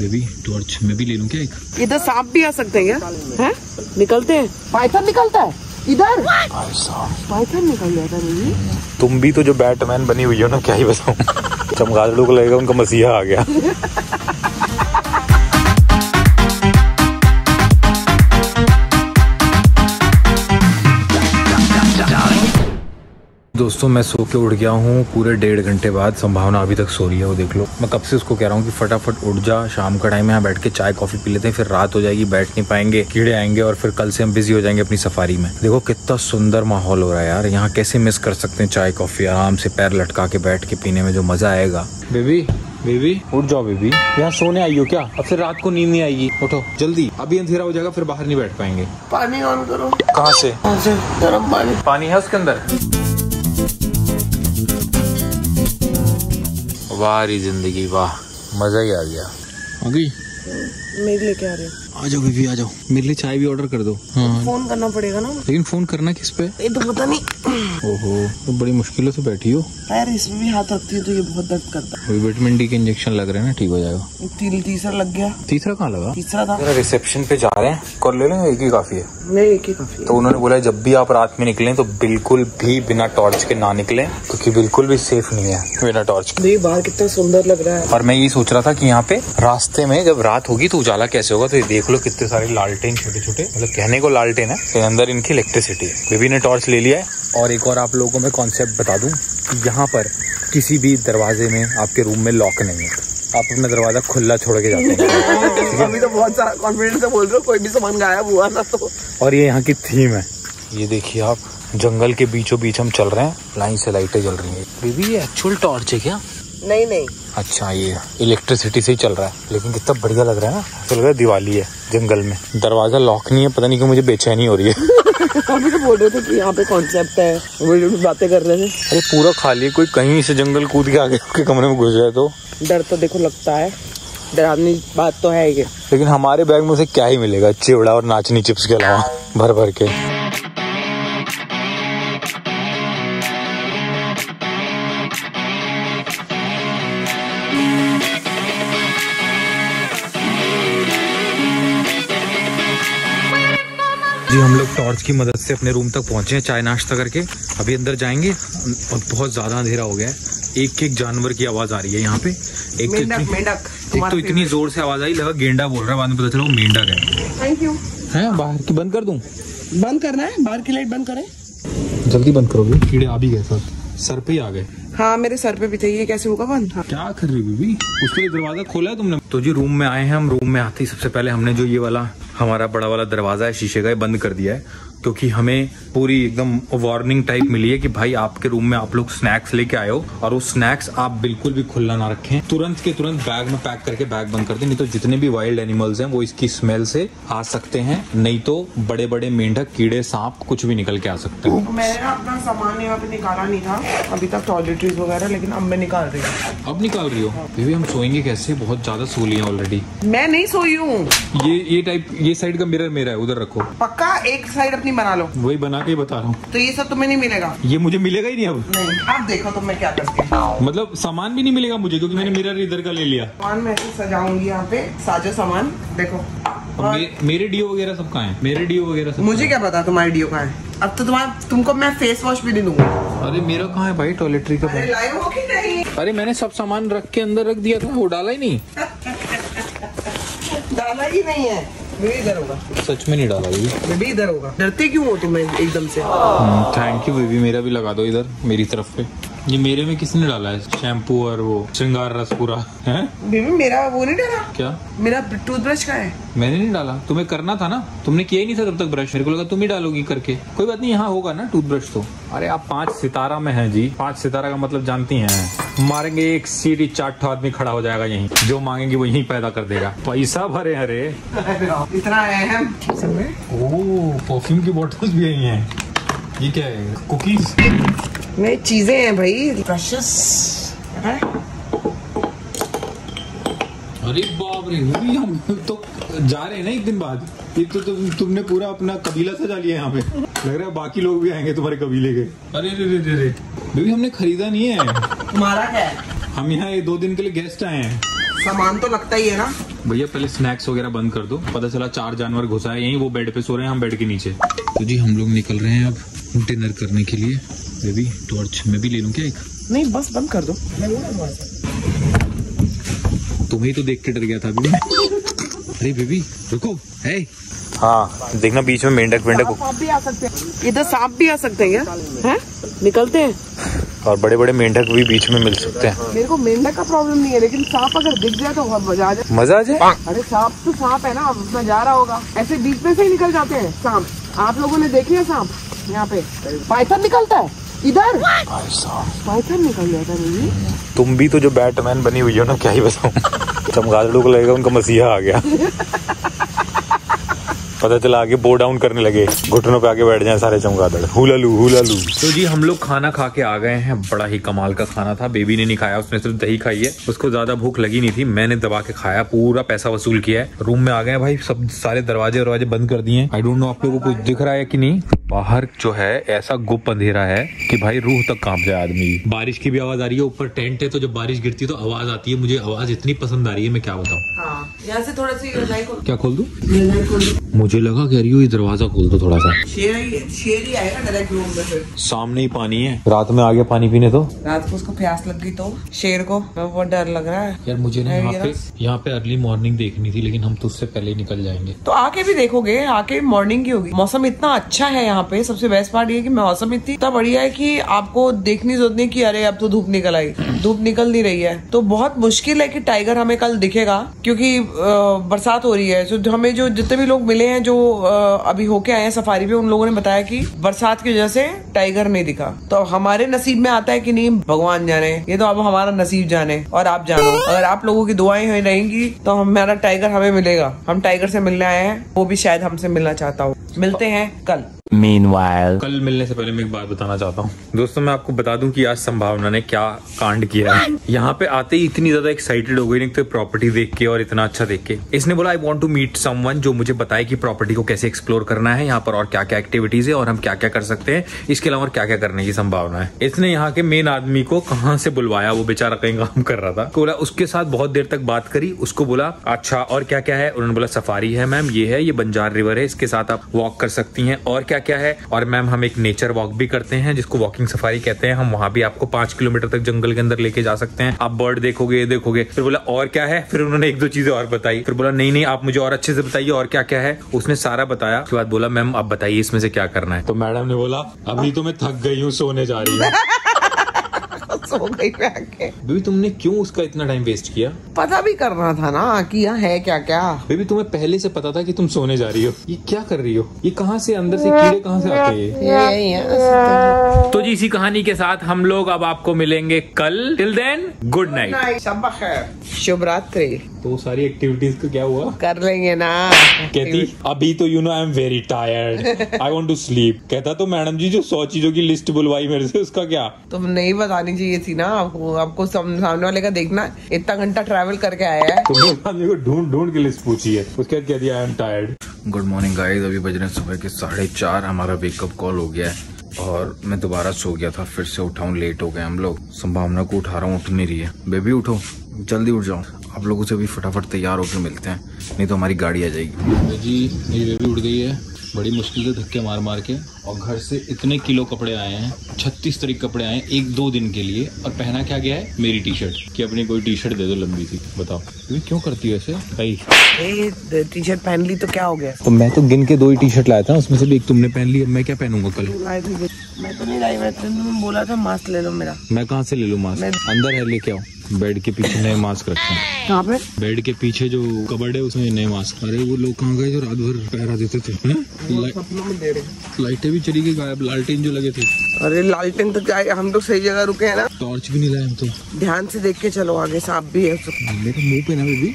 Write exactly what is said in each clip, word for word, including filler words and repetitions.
Baby torch में भी ले लूं क्या? एक इधर सांप भी आ सकते हैं क्या? है? निकलते हैं, पाइथन निकलता है इधर, पाइथन निकल जाता है। तुम भी तो जो बैटमैन बनी हुई हो ना, क्या ही बताऊं। चमगादड़ों को लगेगा उनका मसीहा आ गया। दोस्तों मैं सो के उठ गया हूँ पूरे डेढ़ घंटे बाद, संभावना अभी तक सो रही है वो देख लो। मैं कब से उसको कह रहा हूँ कि फटाफट उठ जा, शाम का टाइम है, यहाँ बैठ के चाय कॉफी पी लेते हैं, फिर रात हो जाएगी, बैठ नहीं पाएंगे, कीड़े आएंगे और फिर कल से हम बिजी हो जाएंगे अपनी सफारी में। देखो कितना सुंदर माहौल हो रहा है यार, यहाँ कैसे मिस कर सकते हैं चाय कॉफी, आराम से पैर लटका के बैठ के पीने में जो मजा आएगा। बेबी बेबी उठ जाओ बेबी, यहाँ सोने आई हो क्या? अब फिर रात को नींद नहीं आएगी, उठो जल्दी, अभी अंधेरा हो जाएगा, फिर बाहर नहीं बैठ पाएंगे। पानी ऑन करो। कहाँ से? गर्म पानी। पानी है उसके अंदर? वारी जिंदगी वाह, मजा ही आ गया। आ गई? मेरे लिए क्या आ रहे हो? आ जाओ बेबी आ जाओ, मेरे लिए चाय भी ऑर्डर कर दो। हाँ। फोन करना पड़ेगा ना, लेकिन फोन करना किस पे ये तो पता नहीं। ओहो, तो बड़ी मुश्किलों से बैठी हो। यार इसमें भी हाथ रखती है तो ये बहुत दर्द करता है। विटामिन डी के इंजेक्शन लग रहे हैं ना, ठीक हो जाएगा। तीसरा लग गया। तीसरा कहाँ लगा? तीसरा था। रिसेप्शन पे जा रहे हैं, कॉल ले लेंगे, एक ही काफी है। नहीं एक ही काफी है। तो उन्होंने बोला जब भी आप रात में निकलें तो बिल्कुल भी बिना टॉर्च के ना निकलें, क्योंकि बिल्कुल भी सेफ नहीं है बिना टॉर्च के। बाहर कितना सुंदर लग रहा है। और मैं ये सोच रहा था कि यहाँ पे रास्ते में जब रात होगी तो उजाला कैसे होगा, तो ये देख लो कितने सारे लालटेन छोटे छोटे, मतलब कहने को लालटेन है, तो अंदर इनकी इलेक्ट्रिसिटी है। बेबी ने टॉर्च ले लिया है। और एक और आप लोगों को मैं कॉन्सेप्ट बता दूं कि यहाँ पर किसी भी दरवाजे में आपके रूम में लॉक नहीं है, आप अपना दरवाजा खुला छोड़ के जाते हैं। अभी तो बहुत सारा कॉन्फिडेंस से बोल रहे हो, कोई भी सामान गायब हुआ ना तो। और ये यहाँ की थीम है, ये देखिए आप, जंगल के बीचों बीच हम चल रहे हैं, लाइन से लाइटें जल रही है। बेबी ये एक्चुअल टॉर्च है क्या? नहीं नहीं, अच्छा ये इलेक्ट्रिसिटी से ही चल रहा है, लेकिन कितना बढ़िया लग रहा है ना, ऐसा लग रहा है दिवाली है जंगल में। दरवाजा लॉक नहीं है, पता नहीं क्यों मुझे बेचैनी हो रही है। अभी तो बोल रहे थे कि यहाँ पे कॉन्सेप्ट है, वो बातें कर रहे थे। अरे पूरा खाली है, कोई कहीं से जंगल कूद के आगे आपके कमरे में घुस जाए तो डर तो देखो लगता है, डरावनी बात तो है ये। लेकिन हमारे बैग में से क्या ही मिलेगा, चिवड़ा और नाचनी चिप्स के अलावा, भर भर के। जी हम लोग टॉर्च की मदद से अपने रूम तक पहुंचे हैं, चाय नाश्ता करके अभी अंदर जाएंगे। और बहुत ज़्यादा अंधेरा हो गया है, एक एक जानवर की आवाज़ आ रही है यहाँ पे। एक मेंढक, मेंढक, एक तो इतनी जोर से आवाज़ आई लगा गेंडा बोल रहा है, बाद में पता चला वो मेंढक है। Thank you. है बाहर की बंद कर दूँ? बंद करना है, बाहर की लाइट बंद करें, जल्दी बंद करोगे, कीड़े आ भी गए सर, सर पे ही आ गए। हाँ मेरे सर पे भी थे, ये कैसे होगा बंद? क्या कर रही बीबी, उसके लिए दरवाजा खोला है तुमने? तो जी रूम में आए हैं हम, रूम में आते ही सबसे पहले हमने जो ये वाला हमारा बड़ा वाला दरवाजा है शीशे का, ये बंद कर दिया है, क्योंकि हमें पूरी एकदम वार्निंग टाइप मिली है कि भाई आपके रूम में आप लोग स्नैक्स लेके आए हो और वो स्नैक्स आप बिल्कुल भी खुला ना रखें, तुरंत के तुरंत बैग में पैक करके बैग बंद कर दें, नहीं तो जितने भी वाइल्ड एनिमल्स हैं वो इसकी स्मेल से आ सकते हैं, नहीं तो बड़े बड़े मेंढक, कीड़े, सांप कुछ भी निकल के आ सकते हैं। मैंने अपना सामान यहाँ पे निकाला नहीं था अभी तक, टॉयलेटरीज वगैरह, लेकिन अब मैं निकाल रही हूँ। अब निकाल रही हो? बेबी हम सोएंगे कैसे, बहुत ज्यादा सो ली है ऑलरेडी। मैं नहीं सोई हूँ। ये ये टाइप, ये साइड का मिरर मेरा है, उधर रखो। पक्का एक साइड अपनी बना लो। वही बना के बता रहा हूँ। तो ये सब तुम्हें नहीं मिलेगा? ये मुझे मिलेगा ही नहीं अब। नहीं आप देखो तो मैं क्या करती हूँ, मतलब सामान भी नहीं मिलेगा मुझे, क्योंकि मैंने मिरर इधर का ले लिया। सामान मैं ऐसे सजाऊंगी यहाँ पे, साजो सामान देखो। और... मे, मेरे डीओ वगैरह सब कहाँ है? मेरे डीओ वगैरह सब, मुझे क्या पता तुम्हारे डीओ कहाँ है। अब तो तुम्हारा, तुमको मैं फेस वॉश भी नहीं दूंगा। अरे मेरा कहाँ है भाई टॉयलेटरी का? अरे मैंने सब सामान रख के अंदर रख दिया था, वो डाला ही नहीं, डाला ही नहीं है। इधर होगा, सच में नहीं डाला बेबी, इधर होगा। डरते क्यों हो तुम एकदम से? थैंक यू बेबी, मेरा भी लगा दो इधर मेरी तरफ पे। ये मेरे में किसने डाला है शैम्पू और वो श्रृंगार रस पूरा? है बेबी मेरा वो नहीं डाला क्या? मेरा टूथब्रश कहाँ है? मैंने नहीं डाला, तुम्हें करना था ना, तुमने किया ही नहीं था तब तक ब्रश, मेरे को लगा तुम ही डालोगी करके। कोई बात नहीं, यहाँ होगा ना टूथब्रश तो। अरे आप पाँच सितारा में हैं जी, पाँच सितारा का मतलब जानती हैं, मारेंगे एक सीढ़ी चार आदमी खड़ा हो जाएगा यहीं, जो मांगेंगे वो यहीं पैदा कर देगा, पैसा भरे। अरे इतना अहम परफ्यूम की बॉटल्स भी यही है। ये क्या है? कुकीज में चीजें हैं भाई। ब्रशेस अरे बाप रे, हम तो जा रहे हैं ना एक दिन बाद, एक तो, तो तुमने पूरा अपना कबीला सजा लिया यहाँ पे, लग रहा है बाकी लोग भी आएंगे तुम्हारे कबीले के। अरे रे रे रे रे बेबी हमने खरीदा नहीं है। तुम्हारा क्या है? हम यहाँ दो दिन के लिए गेस्ट आए हैं। सामान तो लगता ही है ना। भैया पहले स्नैक्स वगैरह बंद कर दो, पता चला चार जानवर घुसा है यहीं, वो बेड पे सो रहे हैं, हम बेड के नीचे। तो जी हम लोग निकल रहे हैं अब डिनर करने के लिए। बेबी टॉर्च मैं भी ले लूं क्या? एक नहीं, बस बंद कर दो। तुम्हें तो देख के डर गया था अभी। अरे बेबी रुको। है हाँ देखना बीच में मेंढक वेंढक भी आ सकते हैं, इधर सांप भी आ सकते हैं क्या? निकलते हैं। और बड़े बड़े मेंढक भी बीच में मिल सकते हैं। मेरे को मेंढक का प्रॉब्लम नहीं है, लेकिन सांप अगर दिख जाए तो बहुत मजा आ जाए। मजा आ जाए? अरे सांप तो सांप है ना, अपना जा रहा होगा, ऐसे बीच में से ही निकल जाते हैं सांप। आप लोगों ने देखे हैं सांप? यहाँ पे पाइथन निकलता है, इधर पाइथन निकल जाता है। तुम भी तो जो बैटमैन बनी हुई हो ना, क्या ही बताऊँ। चमगादड़ों को लगेगा उनका मसीहा आ गया। पता चला आगे बो डाउन करने लगे, घुटनों पे आगे बैठ जाएं सारे चमगादड़, हुलालू हुलालू। तो जी हम लोग खाना खा के आ गए हैं, बड़ा ही कमाल का खाना था। बेबी ने नहीं खाया, उसने सिर्फ दही खाई है, उसको ज्यादा भूख लगी नहीं थी। मैंने दबा के खाया, पूरा पैसा वसूल किया है। रूम में आ गए भाई, सब सारे दरवाजे वरवाजे बंद कर दिए। आई डोंट नो आप लोगों को कुछ दिख रहा है की नहीं। बाहर जो है ऐसा गुप अंधेरा है कि भाई रूह तक कांप जाए आदमी। बारिश की भी आवाज आ रही है, ऊपर टेंट है तो जब बारिश गिरती है तो आवाज आती है। मुझे आवाज इतनी पसंद आ रही है, मैं क्या बताऊँ। यहाँ से थोड़ा सा क्या खोल दूं? मुझे लगा कह रही हो ये दरवाजा खोल दो थोड़ा सा। शेर ही, शेर ही आएगा डायरेक्ट रूम में। फिर सामने ही पानी है, रात में आ गया पानी पीने। तो रात को उसको प्यास लग गई तो शेर को बहुत डर लग रहा है यार मुझे। ना यहाँ पे यहाँ पे अर्ली मॉर्निंग देखनी थी, लेकिन हम तो उससे पहले निकल जाएंगे। तो आके भी देखोगे, आके मॉर्निंग की होगी। मौसम इतना अच्छा है यहाँ पे, सबसे बेस्ट पार्ट ये की मौसम इतना बढ़िया है की आपको देखनी जरूरत नहीं की अरे अब तो धूप निकल आई। धूप निकल नहीं रही है तो बहुत मुश्किल है की टाइगर हमें कल दिखेगा, क्यूँकी बरसात हो रही है। हमें जो जितने भी लोग मिले हैं जो अभी होके आए हैं सफारी पे, उन लोगों ने बताया कि बरसात की वजह से टाइगर नहीं दिखा। तो हमारे नसीब में आता है कि नहीं भगवान जाने, ये तो अब हमारा नसीब जाने और आप जानो। अगर आप लोगों की दुआएं रहेंगी तो हमारा टाइगर हमें मिलेगा। हम टाइगर से मिलने आए हैं, वो भी शायद हमसे मिलना चाहता हो। मिलते हैं कल। Meanwhile, कल मिलने से पहले मैं एक बात बताना चाहता हूँ दोस्तों। मैं आपको बता दूं कि आज संभावना ने क्या कांड किया है। यहाँ पे आते ही इतनी ज्यादा एक्साइटेड हो गई तो प्रॉपर्टी देख के और इतना अच्छा देख के। इसने बोला I want to meet someone जो मुझे बताए कि प्रॉपर्टी को कैसे एक्सप्लोर करना है, यहाँ पर और क्या क्या एक्टिविटीज है और हम क्या क्या कर सकते हैं, इसके अलावा और क्या क्या करने की संभावना है। इसने यहाँ के मेन आदमी को कहाँ से बुलवाया, वो बेचारा कहीं काम कर रहा था। बोला उसके साथ बहुत देर तक बात करी, उसको बोला अच्छा और क्या क्या है। उन्होंने बोला सफारी है मैम, ये है, ये बंजार रिवर है, इसके साथ आप वॉक कर सकती है और क्या क्या है। और मैम हम एक नेचर वॉक भी करते हैं जिसको वॉकिंग सफारी कहते हैं, हम वहां भी आपको पांच किलोमीटर तक जंगल के अंदर लेके जा सकते हैं, आप बर्ड देखोगे देखोगे। फिर बोला और क्या है, फिर उन्होंने एक दो चीजें और बताई। फिर बोला नहीं नहीं आप मुझे और अच्छे से बताइए और क्या क्या है। उसने सारा बताया, उसके बाद बोला मैम आप बताइए इसमें से क्या करना है। तो मैडम ने बोला अभी तो मैं थक गई हूँ, सोने जा रही हूँ। सो गई आके। बेबी तुमने क्यों उसका इतना टाइम वेस्ट किया? पता भी करना था ना कि यहाँ है क्या क्या। बेबी तुम्हें पहले से पता था कि तुम सोने जा रही हो, ये क्या कर रही हो, ये कहाँ से अंदर से कीड़े कहाँ से आते हैं। तो जी इसी कहानी के साथ हम लोग अब आपको मिलेंगे कल। टिल देन गुड नाइट, शब बखैर, शुभ रात्रि। तो सारी एक्टिविटीज का क्या हुआ, कर लेंगे ना। कहती अभी तो you know I am very tired, I want to sleep. कहता तो मैडम जी जो सौ चीजों की लिस्ट बुलवाई मेरे से उसका क्या। तुम नहीं बतानी चाहिए थी ना आपको, आपको सामने वाले का देखना, इतना घंटा ट्रैवल करके आया है। तुमने आदमी को ढूंढ ढूंढ के लिस्ट पूछी है, उसके बाद कह दिया I am tired. Good morning guys, अभी बज रहे सुबह के साढ़े चार, हमारा वेकअप कॉल हो गया है और मैं दोबारा सो गया था, फिर से उठाऊं, लेट हो गए हम लोग। संभावना को उठा रहा हूँ, उठ नहीं रही है। बेबी उठो, जल्दी उठ जाओ। आप लोगों से भी फटाफट तैयार होकर मिलते हैं, नहीं तो हमारी गाड़ी आ जाएगी। जी मेरी बेबी उठ गई है, बड़ी मुश्किल से धक्के मार मार के, और घर से इतने किलो कपड़े आए हैं, छत्तीस तरीके कपड़े आए हैं एक दो दिन के लिए। और पहना क्या गया है, मेरी टी शर्ट, कि अपनी कोई टी शर्ट दे दो लंबी थी। बताओ बेबी क्यों करती है ऐसे भाई, टी शर्ट पहन ली तो क्या हो गया। तो मैं तो गिन के दो ही टी शर्ट लाया था, उसमें से एक तुमने पहन ली, अब मैं क्या पहनूंगा कल। मैं तो नहीं लाई, मैं तुमने बोला था मास्क ले लो मेरा। मैं कहाँ से ले लूँ मास्क, अंदर है लेके आओ। बेड के पीछे नए मास्क रखे हैं। कहाँ पे? बेड के पीछे जो कबर्ड है उसमें नए मास्क। अरे वो लोग कहाँ गए जो रात भर पहरा देते थे, लाइटें भी चली गई गायब, लालटेन जो लगे थे। अरे लालटेन तो क्या, हम तो सही जगह रुके हैं ना, टॉर्च भी नहीं लाए हम तो। ध्यान से देख के चलो, आगे सांप भी है। मेरे मुँह पे ना बेबी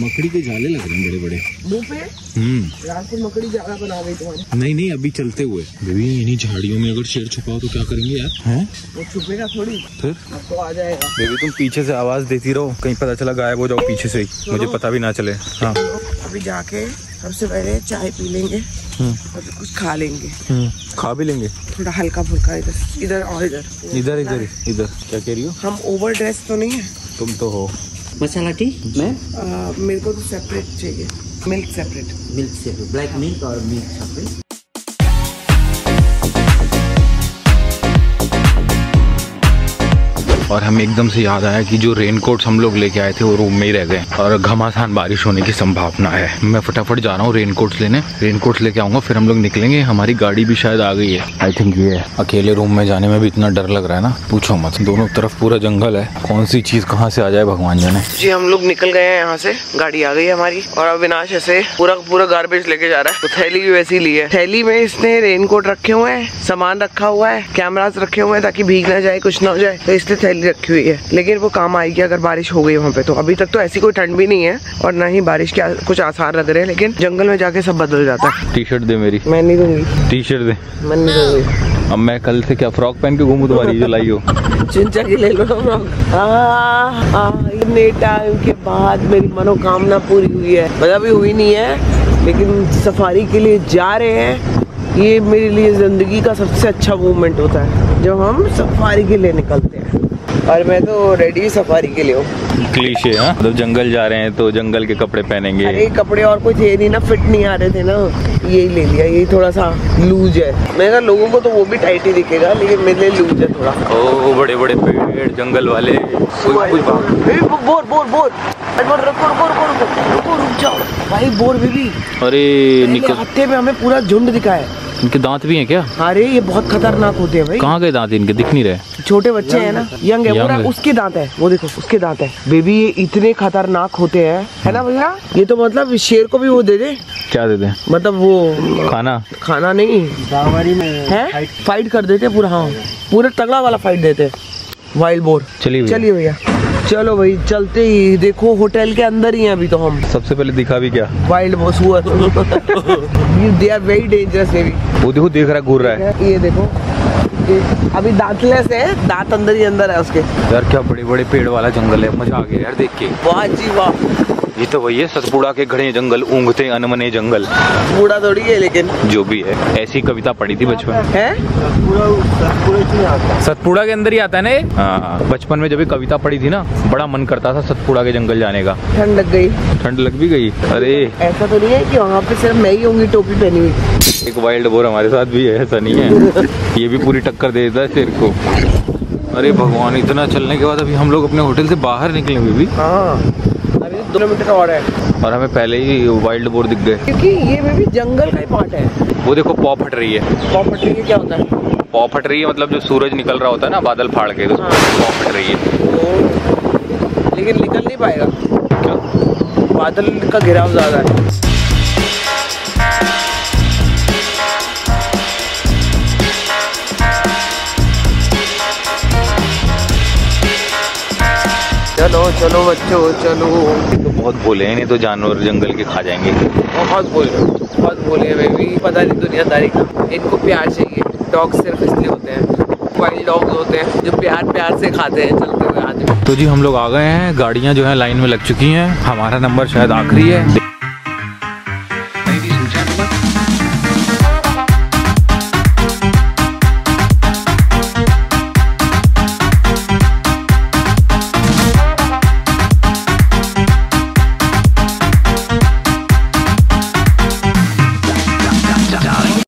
मकड़ी के जाले लग रहे हैं बड़े बड़े मुँह पे। हम्म रात को मकड़ी जाला बना गई तुम्हारी। नहीं नहीं अभी चलते हुए। बेबी इन्हीं झाड़ियों में अगर शेर छुपा हो तो क्या करेंगे यार। हैं वो छुपेगा थोड़ी, फिर तो आ जाएगा। बेबी तुम पीछे से आवाज देती रहो, कहीं पता चला गायब हो जाओ पीछे से, मुझे पता भी ना चले। हाँ अभी जाके सबसे पहले चाय पी लेंगे और कुछ खा लेंगे। खा भी लेंगे थोड़ा हल्का फुल्का, इधर इधर और इधर इधर इधर इधर। क्या कह रही हो, हम ओवर ड्रेस तो नहीं है? तुम तो हो। मसाला टी मैम मेरे को तो सेपरेट चाहिए, milk separate, milk separate, black milk और मिल्क सेपरेट। और हमें एकदम से याद आया कि जो रेनकोट्स हम लोग लेके आए थे वो रूम में ही रह गए और घमासान बारिश होने की संभावना है। मैं फटाफट जा रहा हूँ रेनकोट्स लेने, रेनकोट्स लेके आऊँगा फिर हम लोग निकलेंगे। हमारी गाड़ी भी शायद आ गई है, आई थिंक ये है। अकेले रूम में जाने में भी इतना डर लग रहा है ना, पूछो मत। दोनों तरफ पूरा जंगल है, कौन सी चीज कहाँ से आ जाए भगवान जाने। जी हम लोग निकल गए हैं यहाँ से, गाड़ी आ गई है हमारी। और अविनाश ऐसे पूरा पूरा गार्बेज लेके जा रहा है, तो थैली भी वैसी ली है। थैली में इसने रेनकोट रखे हुए हैं, सामान रखा हुआ है, कैमराज रखे हुए हैं ताकि भीग ना जाए, कुछ ना हो जाए, तो इसलिए थैली रखी हुई है। लेकिन वो काम आएगी अगर बारिश हो गई वहाँ पे। तो अभी तक तो ऐसी कोई ठंड भी नहीं है और ना ही बारिश के कुछ आसार लग रहे हैं, लेकिन जंगल में जाके सब बदल जाता है। टी शर्ट दे मेरी, मैं नहीं दूंगी। टी शर्ट दे, मैं नहीं दूंगी। अब मैं कल से क्या फ्रॉक पहन के घूमू तुम्हारी जो लाई हो? चिंचा की ले लो फ्रॉक। इतने टाइम के बाद मेरी मनोकामना पूरी हुई है, मतलब भी हुई नहीं है लेकिन सफारी के लिए जा रहे हैं। ये मेरे लिए जिंदगी का सबसे अच्छा मोमेंट होता है जब हम सफारी के लिए निकलते हैं, और मैं तो रेडी सफारी के लिए हूँ। क्लीशे है, मतलब जंगल जा रहे हैं तो जंगल के कपड़े पहनेंगे। अरे कपड़े और कुछ ये नहीं ना, फिट नहीं आ रहे थे ना, यही ले लिया। यही थोड़ा सा लूज है, मैंने कहा लोगों को तो वो भी टाइट ही दिखेगा लेकिन मेरे लिए लूज है थोड़ा। ओ बड़े बड़े पेड़ जंगल वाले, बोर बोर बोर भाई, बोर बेबी। अरे निकल हफ्ते में हमें पूरा झुंड दिखा है। इनके दांत भी हैं क्या? अरे ये बहुत खतरनाक होते हैं भाई। कहाँ गए दांत इनके, दिख नहीं रहे? छोटे बच्चे हैं ना, यंग है पूरा, उसके दांत है, वो देखो उसके दांत है बेबी। ये इतने खतरनाक होते हैं, है ना भैया? ये तो मतलब शेर को भी वो दे दे। क्या दे दे? मतलब वो खाना, खाना नहीं है, फाइट कर देते पूरा। हाँ पूरा तगड़ा वाला फाइट देते वाइल्ड बोर। चलिए चलिए भैया, चलो भाई चलते ही। देखो होटल के अंदर ही हैं अभी तो हम। सबसे पहले दिखा भी क्या? Wild boar. They are very dangerous baby. वो देखो देख रहा घूर रहा है, ये देखो अभी दांतलेस है, दांत अंदर ही अंदर है उसके। यार क्या बड़े बड़े पेड़ वाला जंगल है, मजा आ गया यार देख के। वाह जी वाह, ये तो वही है सतपुड़ा के घने जंगल, ऊँघते अनमने जंगल। सतपुड़ा थोड़ी है लेकिन जो भी है, ऐसी कविता पढ़ी थी बचपन में। है सतपुड़ा के अंदर ही आता है ना। हाँ बचपन में जब ये कविता पढ़ी थी ना, बड़ा मन करता था सतपुड़ा के जंगल जाने का। ठंड लग गई, ठंड लग भी गई। अरे ऐसा तो नहीं है कि वहाँ पे सिर्फ मैं ही होंगी टोपी पहनी हुई? एक वाइल्ड बोर हमारे साथ भी है, ऐसा नहीं है, ये भी पूरी टक्कर दे देता है शेर को। अरे भगवान, इतना चलने के बाद अभी हम लोग अपने होटल से बाहर निकले हुए भी। हाँ दो किलोमीटर और है और हमें पहले ही वाइल्ड बोर दिख गए, क्योंकि ये में भी जंगल का ही पार्ट है। वो देखो पॉ फट रही है। पॉ फट रही है क्या होता है? पॉ फट रही है मतलब जो सूरज निकल रहा होता है ना बादल फाड़ के, तो हाँ। पॉ फट रही है तो, लेकिन निकल नहीं पाएगा क्यों? बादल का घेराव ज्यादा है। चलो चलो बच्चों चलो। तो बहुत बोले हैं, नहीं तो जानवर जंगल के खा जाएंगे। बहुत बोले, बहुत बोले हैं बेबी, पता नहीं दुनियादारी का। इनको प्यार चाहिए, डॉग सिर्फ इसलिए होते हैं, वाइल्ड डॉग होते हैं जो प्यार प्यार से खाते हैं चलते हुए आदमी। तो जी हम लोग आ गए हैं, गाड़ियाँ जो है लाइन में लग चुकी हैं, हमारा नंबर शायद आखिरी है।